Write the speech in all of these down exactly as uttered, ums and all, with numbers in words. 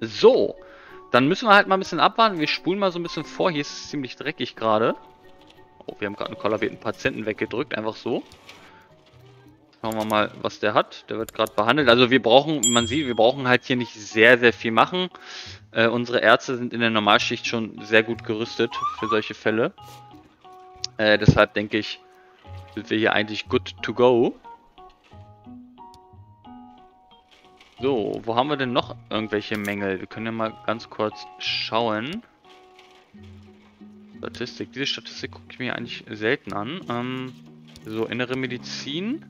So, dann müssen wir halt mal ein bisschen abwarten. Wir spulen mal so ein bisschen vor. Hier ist es ziemlich dreckig gerade. Oh, wir haben gerade einen kollabierten Patienten weggedrückt, einfach so. Schauen wir mal, was der hat. Der wird gerade behandelt. Also wir brauchen, wie man sieht, wir brauchen halt hier nicht sehr, sehr viel machen. Äh, unsere Ärzte sind in der Normalschicht schon sehr gut gerüstet für solche Fälle. Äh, deshalb denke ich, sind wir hier eigentlich good to go. So, wo haben wir denn noch irgendwelche Mängel? Wir können ja mal ganz kurz schauen. Statistik. Diese Statistik gucke ich mir eigentlich selten an. Ähm, so, innere Medizin.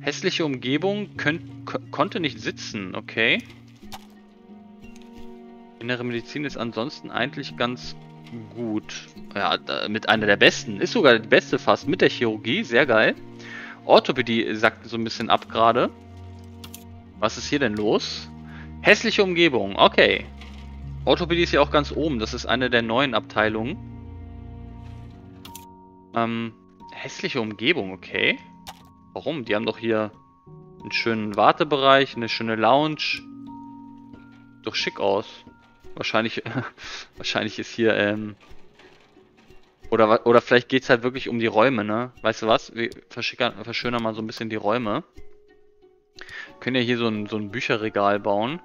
Hässliche Umgebung, könnt, konnte nicht sitzen, okay. Innere Medizin ist ansonsten eigentlich ganz gut. Ja, da, mit einer der besten. Ist sogar die beste fast, mit der Chirurgie, sehr geil. Orthopädie sackt so ein bisschen ab gerade. Was ist hier denn los? Hässliche Umgebung, okay. Orthopädie ist ja auch ganz oben, das ist eine der neuen Abteilungen. Ähm, hässliche Umgebung, okay. Warum? Die haben doch hier einen schönen Wartebereich, eine schöne Lounge. Doch schick aus. Wahrscheinlich, wahrscheinlich ist hier, ähm... Oder, oder vielleicht geht es halt wirklich um die Räume, ne? Weißt du was? Wir verschönern mal so ein bisschen die Räume. Wir können ja hier so ein, so ein Bücherregal bauen.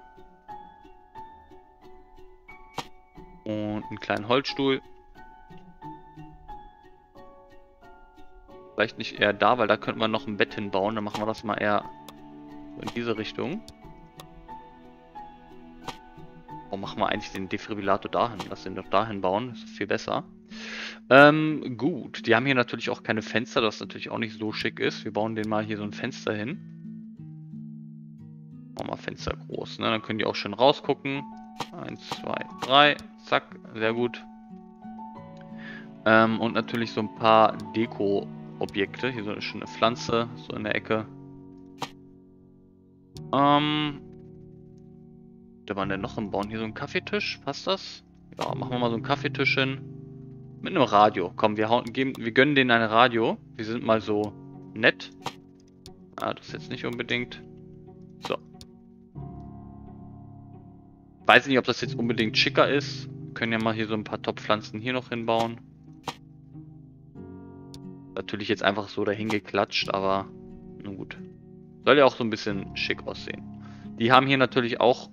Und einen kleinen Holzstuhl. Vielleicht nicht eher da, weil da könnten wir noch ein Bett hinbauen. Dann machen wir das mal eher in diese Richtung. Warum machen wir eigentlich den Defibrillator dahin? Lass den doch dahin bauen. Das ist viel besser. Ähm, gut. Die haben hier natürlich auch keine Fenster, das natürlich auch nicht so schick ist. Wir bauen den mal hier so ein Fenster hin. Machen wir Fenster groß, ne? Dann können die auch schön rausgucken. Eins, zwei, drei. Zack. Sehr gut. Ähm, und natürlich so ein paar Deko Objekte, hier so eine schöne Pflanze, so in der Ecke. Ähm. Da waren denn noch im Bauen hier so einen Kaffeetisch, passt das? Ja, machen wir mal so einen Kaffeetisch hin. Mit einem Radio, komm, wir, hauen, geben, wir gönnen denen ein Radio. Wir sind mal so nett. Ah, das jetzt nicht unbedingt. So. Weiß nicht, ob das jetzt unbedingt schicker ist. Wir können ja mal hier so ein paar Topfpflanzen hier noch hinbauen. Natürlich jetzt einfach so dahin geklatscht, aber nun gut. Soll ja auch so ein bisschen schick aussehen. Die haben hier natürlich auch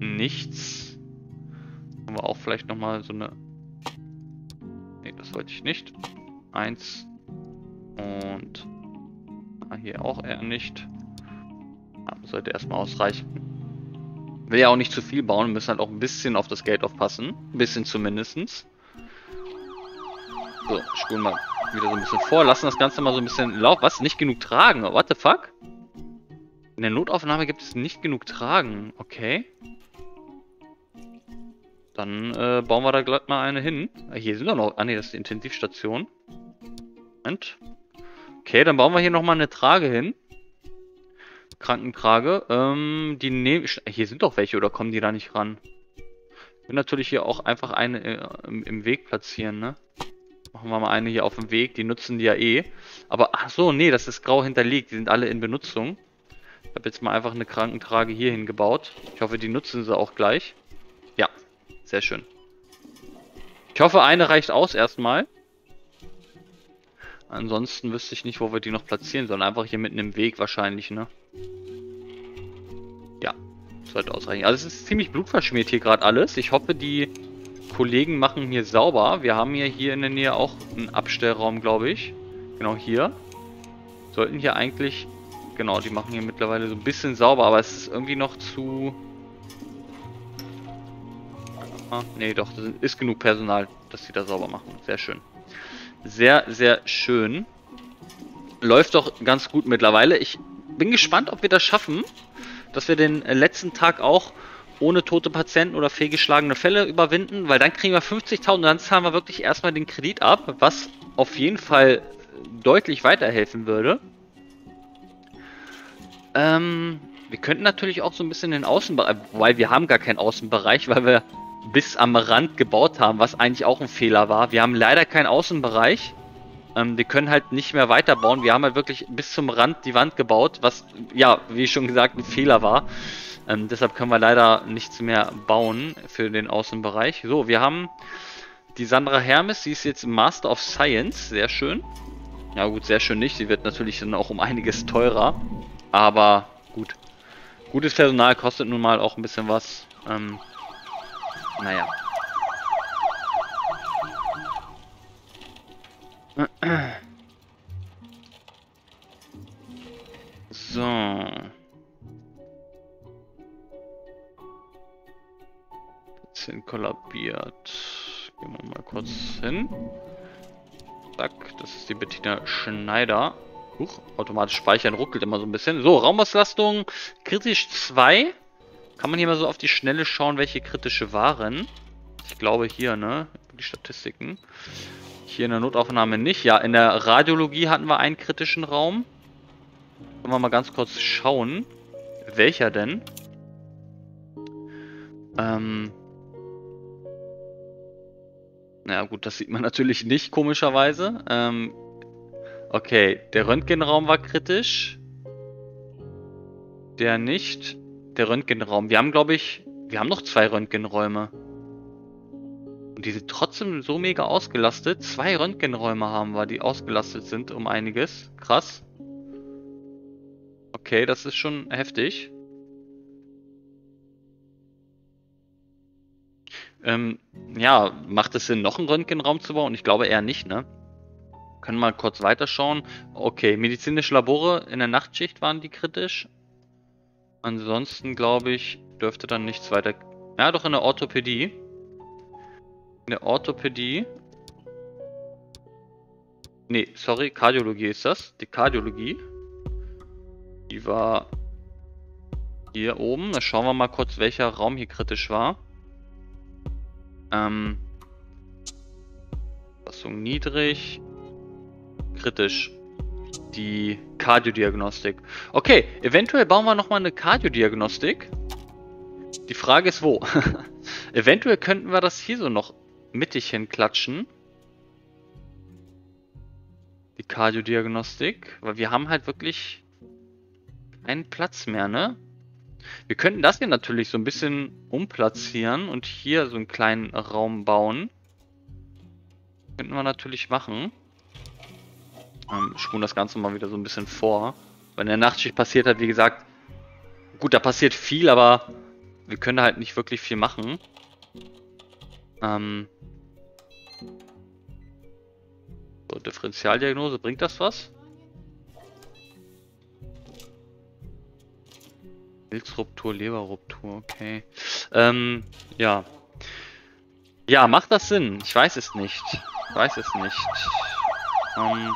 nichts. Können wir auch vielleicht nochmal so eine... Ne, das wollte ich nicht. Eins. Und ah, hier auch eher nicht. Ah, sollte erstmal ausreichen. Will ja auch nicht zu viel bauen, müssen halt auch ein bisschen auf das Geld aufpassen. Ein bisschen zumindestens. So, spulen wir wieder so ein bisschen vor. Lassen das Ganze mal so ein bisschen laufen. Was? Nicht genug tragen? What the fuck? In der Notaufnahme gibt es nicht genug tragen. Okay. Dann äh, bauen wir da glatt mal eine hin. Ah, hier sind doch noch... Ah ne, das ist die Intensivstation. Moment. Okay, dann bauen wir hier nochmal eine Trage hin. Krankentrage. Ähm, die nehmen... Hier sind doch welche, oder kommen die da nicht ran? Ich will natürlich hier auch einfach eine äh, im, im Weg platzieren, ne? Machen wir mal eine hier auf dem Weg, die nutzen die ja eh. Aber, ach so, nee, das ist grau hinterlegt. Die sind alle in Benutzung. Ich habe jetzt mal einfach eine Krankentrage hier hingebaut. Ich hoffe, die nutzen sie auch gleich. Ja, sehr schön. Ich hoffe, eine reicht aus erstmal. Ansonsten wüsste ich nicht, wo wir die noch platzieren sollen. Einfach hier mitten im Weg wahrscheinlich, ne? Ja, sollte ausreichen. Also es ist ziemlich blutverschmiert hier gerade alles. Ich hoffe, die... Kollegen machen hier sauber. Wir haben ja hier in der Nähe auch einen Abstellraum, glaube ich. Genau hier. Sollten hier eigentlich... Genau, die machen hier mittlerweile so ein bisschen sauber, aber es ist irgendwie noch zu... Ah, nee, doch, das ist genug Personal, dass sie da sauber machen. Sehr schön. Sehr, sehr schön. Läuft doch ganz gut mittlerweile. Ich bin gespannt, ob wir das schaffen, dass wir den letzten Tag auch... ohne tote Patienten oder fehlgeschlagene Fälle überwinden, weil dann kriegen wir fünfzigtausend und dann zahlen wir wirklich erstmal den Kredit ab, was auf jeden Fall deutlich weiterhelfen würde. Ähm, wir könnten natürlich auch so ein bisschen den Außenbereich, weil wir haben gar keinen Außenbereich, weil wir bis am Rand gebaut haben, was eigentlich auch ein Fehler war. Wir haben leider keinen Außenbereich. Ähm, wir können halt nicht mehr weiterbauen. Wir haben halt wirklich bis zum Rand die Wand gebaut, was, ja, wie schon gesagt, ein Fehler war. Ähm, deshalb können wir leider nichts mehr bauen für den Außenbereich. So, wir haben die Sandra Hermes, sie ist jetzt Master of Science, sehr schön. Ja gut, sehr schön nicht, sie wird natürlich dann auch um einiges teurer, aber gut. Gutes Personal kostet nun mal auch ein bisschen was, ähm, naja. So. vierzehn kollabiert. Gehen wir mal kurz hin. Zack, das ist die Bettina Schneider. Huch, automatisch speichern ruckelt immer so ein bisschen. So, Raumauslastung kritisch zwei. Kann man hier mal so auf die Schnelle schauen, welche kritische waren. Ich glaube hier, ne? Die Statistiken. Hier in der Notaufnahme nicht. Ja, in der Radiologie hatten wir einen kritischen Raum. Können wir mal ganz kurz schauen. Welcher denn? Ähm... Na ja, gut, das sieht man natürlich nicht, komischerweise. Ähm, okay, der Röntgenraum war kritisch. Der nicht. Der Röntgenraum. Wir haben, glaube ich, wir haben noch zwei Röntgenräume. Und die sind trotzdem so mega ausgelastet. Zwei Röntgenräume haben wir, die ausgelastet sind um einiges. Krass. Okay, das ist schon heftig. Ähm, ja, macht es Sinn, noch einen Röntgenraum zu bauen? Ich glaube eher nicht, ne? Können wir mal kurz weiterschauen. Okay, medizinische Labore in der Nachtschicht waren die kritisch. Ansonsten, glaube ich, dürfte dann nichts weiter... Ja, doch in der Orthopädie. In der Orthopädie... Ne, sorry, Kardiologie ist das. Die Kardiologie. Die war hier oben. Da schauen wir mal kurz, welcher Raum hier kritisch war. Ähm, Belastung niedrig, kritisch, die Kardiodiagnostik. Okay, eventuell bauen wir nochmal eine Kardiodiagnostik. Die Frage ist wo. Eventuell könnten wir das hier so noch mittig hinklatschen. Die Kardiodiagnostik, weil wir haben halt wirklich keinen Platz mehr, ne? Wir könnten das hier natürlich so ein bisschen umplatzieren und hier so einen kleinen Raum bauen. Könnten wir natürlich machen. Ähm, spulen das Ganze mal wieder so ein bisschen vor. Weil in der Nachtschicht passiert halt, wie gesagt, gut, da passiert viel, aber wir können halt nicht wirklich viel machen. Ähm so, Differentialdiagnose, bringt das was? Pilzruptur, Leberruptur, okay. Ähm, ja. Ja, macht das Sinn? Ich weiß es nicht. Ich weiß es nicht. Ähm,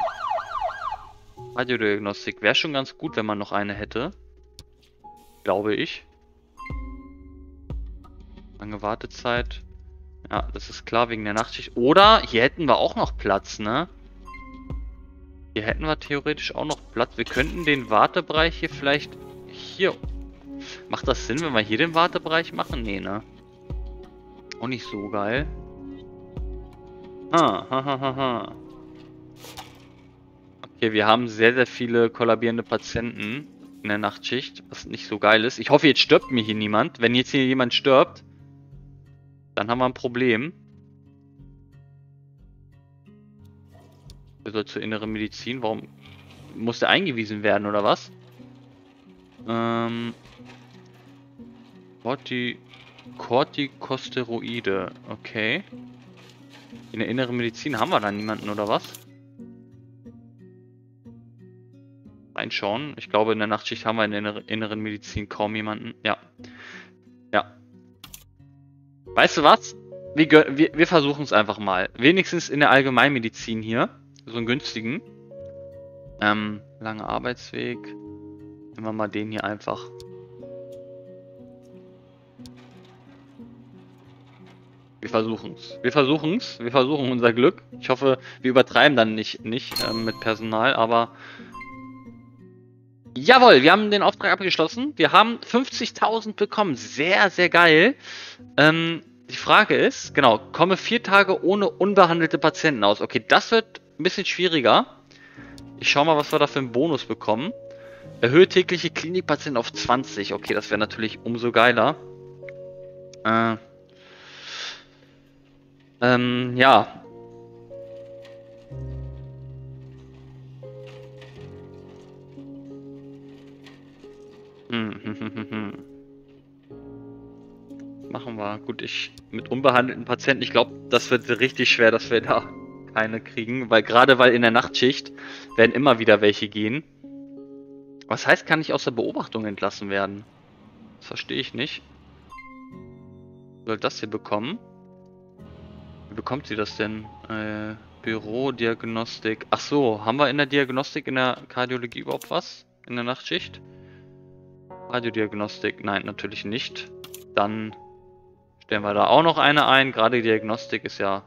Radiodiagnostik wäre schon ganz gut, wenn man noch eine hätte. Glaube ich. Lange Wartezeit. Ja, das ist klar, wegen der Nachtschicht. Oder hier hätten wir auch noch Platz, ne? Hier hätten wir theoretisch auch noch Platz. Wir könnten den Wartebereich hier vielleicht... Hier... Macht das Sinn, wenn wir hier den Wartebereich machen? Nee, ne? Auch nicht so geil. Ha, ha, ha, ha, ha. Okay, wir haben sehr, sehr viele kollabierende Patienten in der Nachtschicht, was nicht so geil ist. Ich hoffe, jetzt stirbt mir hier niemand. Wenn jetzt hier jemand stirbt, dann haben wir ein Problem. Wir sollen zur inneren Medizin. Warum muss der eingewiesen werden, oder was? Ähm... Corticosteroide, okay. In der inneren Medizin haben wir da niemanden, oder was? Reinschauen. Ich glaube, in der Nachtschicht haben wir in der inneren Medizin kaum jemanden. Ja. Ja. Weißt du was? Wir, wir, wir versuchen es einfach mal. Wenigstens in der Allgemeinmedizin hier. So einen günstigen. Ähm, langer Arbeitsweg. Nehmen wir mal den hier einfach. Wir versuchen es. Wir versuchen es. Wir versuchen unser Glück. Ich hoffe, wir übertreiben dann nicht, nicht äh, mit Personal, aber... Jawohl, wir haben den Auftrag abgeschlossen. Wir haben fünfzigtausend bekommen. Sehr, sehr geil. Ähm, die Frage ist, genau, komme vier Tage ohne unbehandelte Patienten aus. Okay, das wird ein bisschen schwieriger. Ich schau mal, was wir da für einen Bonus bekommen. Erhöht tägliche Klinikpatienten auf zwanzig. Okay, das wäre natürlich umso geiler. Äh, ähm, ja. Hm, hm, hm, hm, hm. Machen wir. Gut, ich mit unbehandelten Patienten, ich glaube, das wird richtig schwer, dass wir da keine kriegen, weil gerade weil in der Nachtschicht werden immer wieder welche gehen. Was heißt, kann ich aus der Beobachtung entlassen werden? Das verstehe ich nicht. Soll das hier bekommen? Wie bekommt sie das denn? Äh, Bürodiagnostik. Ach so, haben wir in der Diagnostik, in der Kardiologie überhaupt was? In der Nachtschicht? Radiodiagnostik? Nein, natürlich nicht. Dann stellen wir da auch noch eine ein. Gerade die Diagnostik ist ja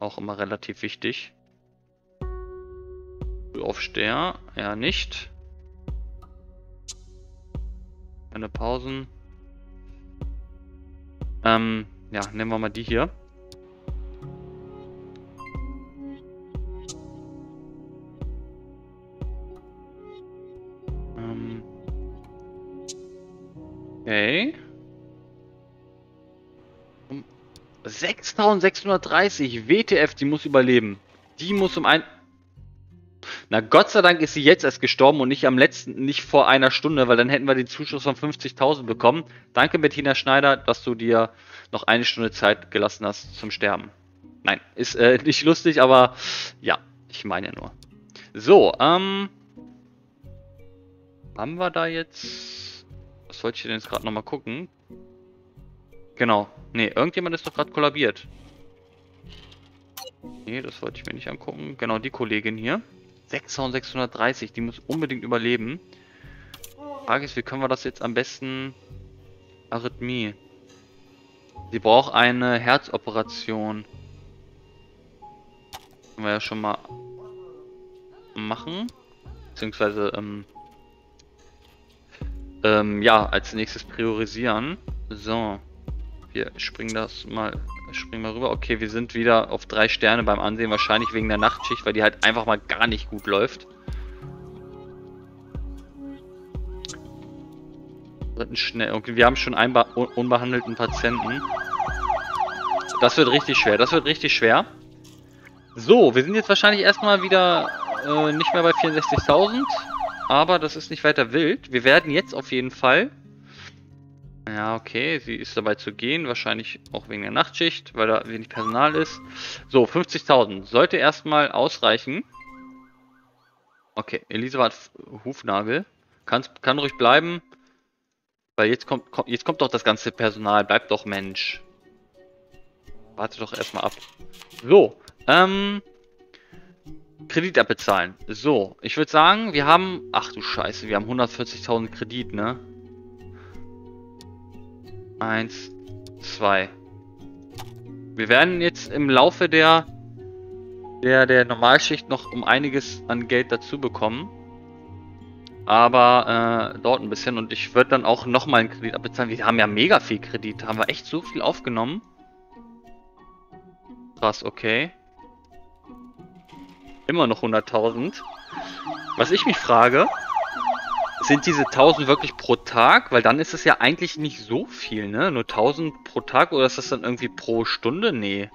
auch immer relativ wichtig. Frühaufsteher? Ja, nicht. Eine Pausen. Ähm, ja, nehmen wir mal die hier. Ähm. Okay. Um sechstausendsechshundertdreißig W T F, die muss überleben. Die muss um ein... Na, Gott sei Dank ist sie jetzt erst gestorben und nicht am letzten, nicht vor einer Stunde, weil dann hätten wir den Zuschuss von fünfzigtausend bekommen. Danke, Bettina Schneider, dass du dir noch eine Stunde Zeit gelassen hast zum Sterben. Nein, ist äh, nicht lustig, aber ja, ich meine ja nur. So, ähm, haben wir da jetzt, was wollte ich denn jetzt gerade nochmal gucken? Genau, nee, irgendjemand ist doch gerade kollabiert. Nee, das wollte ich mir nicht angucken. Genau, die Kollegin hier. sechstausendsechshundertdreißig, die muss unbedingt überleben. Frage ist, wie können wir das jetzt am besten... Arrhythmie. Sie braucht eine Herzoperation. Können wir ja schon mal machen. Beziehungsweise, ähm... Ähm, ja, als nächstes priorisieren. So. Wir springen das mal... Springen wir rüber. Okay, wir sind wieder auf drei Sterne beim Ansehen. Wahrscheinlich wegen der Nachtschicht, weil die halt einfach mal gar nicht gut läuft. Okay, wir haben schon einen unbehandelten Patienten. Das wird richtig schwer. Das wird richtig schwer. So, wir sind jetzt wahrscheinlich erstmal wieder äh, nicht mehr bei vierundsechzigtausend. Aber das ist nicht weiter wild. Wir werden jetzt auf jeden Fall... Ja, okay, sie ist dabei zu gehen, wahrscheinlich auch wegen der Nachtschicht, weil da wenig Personal ist. So, fünfzigtausend sollte erstmal ausreichen. Okay, Elisabeth Hufnagel kann, kann ruhig bleiben, weil jetzt kommt, kommt, jetzt kommt doch das ganze Personal, bleibt doch Mensch. Warte doch erstmal ab. So, ähm, Kredit abbezahlen. So, ich würde sagen, wir haben, ach du Scheiße, wir haben hundertvierzigtausend Kredit, ne? Eins, zwei. Wir werden jetzt im Laufe der, der, der Normalschicht noch um einiges an Geld dazu bekommen. Aber äh, dort ein bisschen. Und ich würde dann auch nochmal einen Kredit abbezahlen. Wir haben ja mega viel Kredit. Haben wir echt so viel aufgenommen? Krass, okay. Immer noch hunderttausend. Was ich mich frage... Sind diese tausend wirklich pro Tag? Weil dann ist es ja eigentlich nicht so viel, ne? Nur tausend pro Tag oder ist das dann irgendwie pro Stunde? Nee.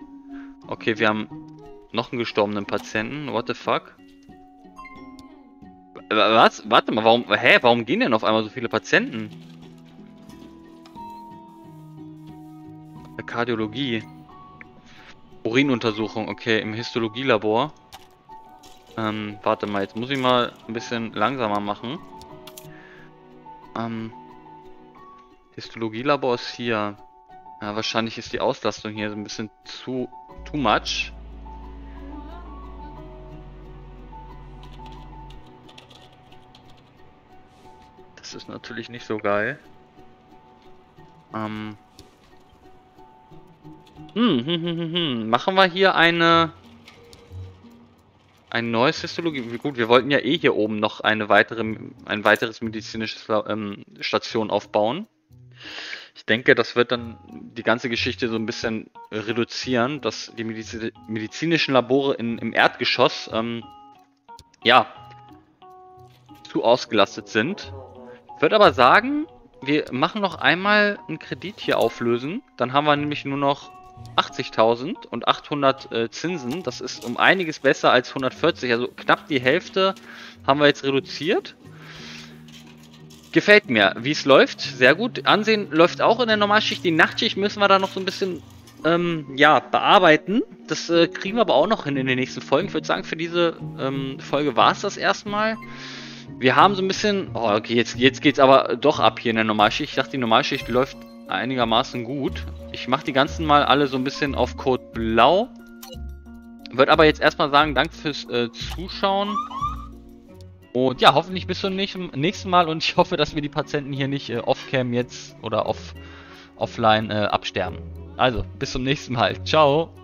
Okay, wir haben noch einen gestorbenen Patienten. What the fuck? Was? Warte mal, warum... Hä, warum gehen denn auf einmal so viele Patienten? Kardiologie. Urinuntersuchung, okay, im Histologielabor. Ähm, warte mal, jetzt muss ich mal ein bisschen langsamer machen. Ähm, Histologielabor ist hier. Ja, wahrscheinlich ist die Auslastung hier so ein bisschen zu too much. Das ist natürlich nicht so geil. Ähm. Hm, hm, hm, hm, hm. Machen wir hier eine. Ein neues Histologie... Gut, wir wollten ja eh hier oben noch eine weitere, ein weiteres medizinisches ähm, Station aufbauen. Ich denke, das wird dann die ganze Geschichte so ein bisschen reduzieren, dass die Mediz medizinischen Labore in, im Erdgeschoss ähm, ja, zu ausgelastet sind. Ich würde aber sagen, wir machen noch einmal einen Kredit hier auflösen. Dann haben wir nämlich nur noch achtzigtausend und achthundert äh, Zinsen. Das ist um einiges besser als hundertvierzig. Also knapp die Hälfte haben wir jetzt reduziert. Gefällt mir, wie es läuft. Sehr gut. Ansehen läuft auch in der Normalschicht. Die Nachtschicht müssen wir da noch so ein bisschen ähm, ja, bearbeiten. Das äh, kriegen wir aber auch noch hin in den nächsten Folgen. Ich würde sagen, für diese ähm, Folge war es das erstmal. Wir haben so ein bisschen... Oh, okay, jetzt, jetzt geht es aber doch ab hier in der Normalschicht. Ich dachte, die Normalschicht läuft einigermaßen gut. Ich mache die ganzen mal alle so ein bisschen auf Code Blau. Würde aber jetzt erstmal sagen, danke fürs äh, Zuschauen. Und ja, hoffentlich bis zum nächsten Mal. Und ich hoffe, dass wir die Patienten hier nicht äh, off-cam jetzt oder off, offline äh, absterben. Also, bis zum nächsten Mal. Ciao.